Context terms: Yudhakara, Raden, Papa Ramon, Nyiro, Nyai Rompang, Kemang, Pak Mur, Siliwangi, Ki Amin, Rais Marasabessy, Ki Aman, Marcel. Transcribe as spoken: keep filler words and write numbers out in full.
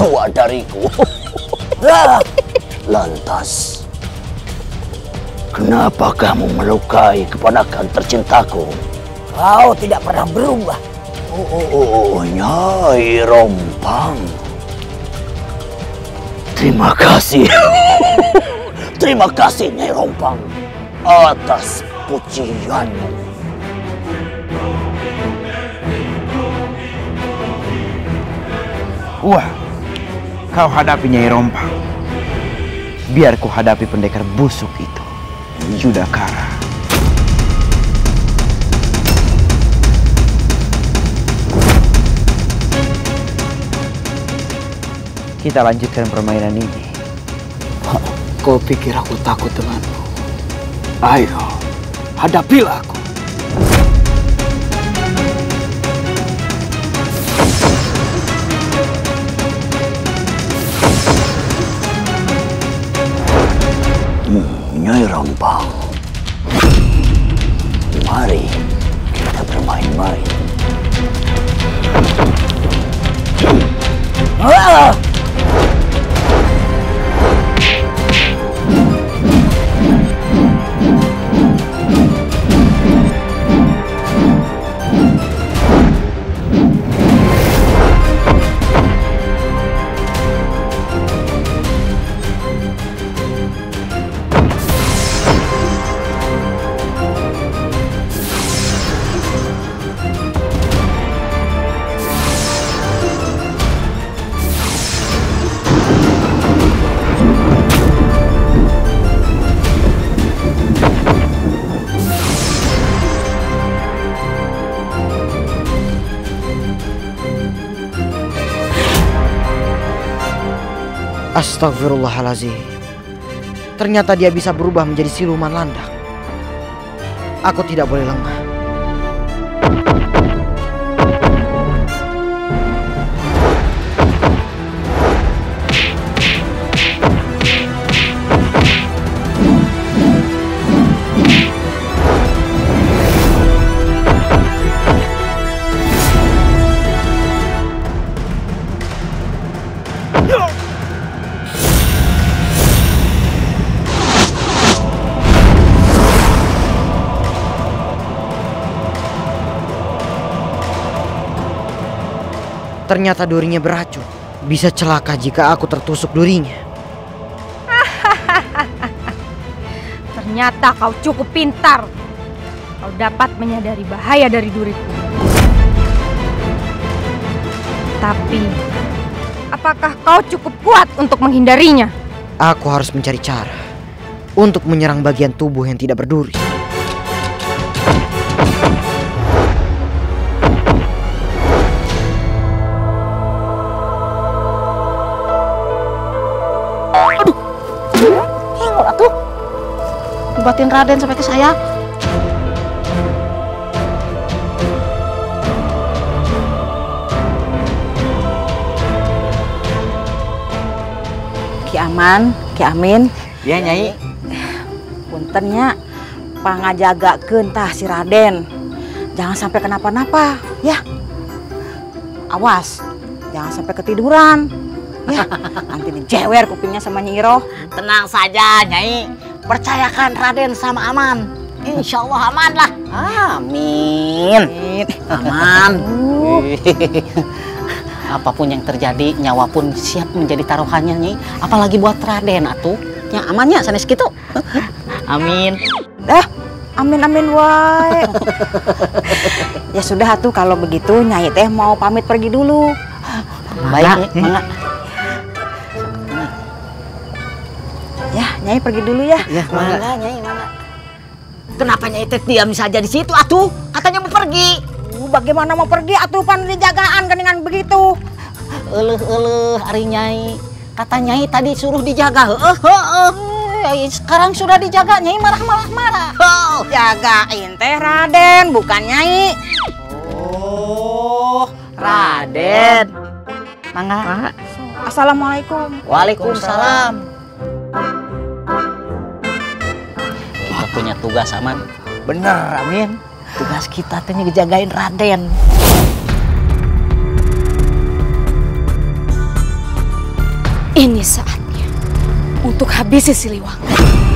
tua dariku. Lantas, kenapa kamu melukai keponakan tercintaku? Kau tidak pernah berubah. Oh, oh, oh, Nyai Rompang. Terima kasih. Terima kasih, Nyai Rompang, atas pujianmu. Wah, kau hadapi Nyai Rompang. Biar ku hadapi pendekar busuk itu, Yudhakara. Kita lanjutkan permainan ini. Kau pikir aku takut denganmu? Ayo, hadapilah aku. Nyai Rompang, mari kita bermain-main. Ah! Astagfirullahaladzim. Ternyata dia bisa berubah menjadi siluman landak. Aku tidak boleh lengah. Ternyata durinya beracun. Bisa celaka jika aku tertusuk durinya. Ternyata kau cukup pintar. Kau dapat menyadari bahaya dari duriku. Tapi, apakah kau cukup kuat untuk menghindarinya? Aku harus mencari cara untuk menyerang bagian tubuh yang tidak berduri. Buatin Raden sampai ke saya. Ki Aman, Ki Amin. Ya Nyai. Puntennya, pangajaga kentah si Raden. Jangan sampai kenapa-napa, ya. Awas, jangan sampai ketiduran. Ya, nanti dijewer kupingnya sama Nyiro. Tenang saja, Nyai. Percayakan Raden sama Aman. Insya Allah aman lah. Amin. Aman. Apapun yang terjadi, nyawa pun siap menjadi taruhannya, Nyi. Apalagi buat Raden atuh. Yang amannya sanes kitu. Amin. Dah, amin amin wae. Ya sudah atuh kalau begitu Nyai teh mau pamit pergi dulu. Baik, Mak. Nyai pergi dulu ya. Ya mana, mana Nyai mana? Kenapa Nyai teh diam saja di situ atuh? Katanya mau pergi. Uh, bagaimana mau pergi atuh pan dijagaan geningan begitu? Eleuh-eleuh ari Nyai. Kata Nyai tadi suruh dijaga. Heuh heuh. Sekarang sudah dijaga Nyai marah-marah-marah. Oh, jagain teh Raden bukan Nyai. Oh, Raden. Mangga. Assalamualaikum. Waalaikumsalam. Kita punya tugas Aman. Bener Amin. Tugas kita teh ngejagain Raden. Ini saatnya untuk habisi Siliwangi.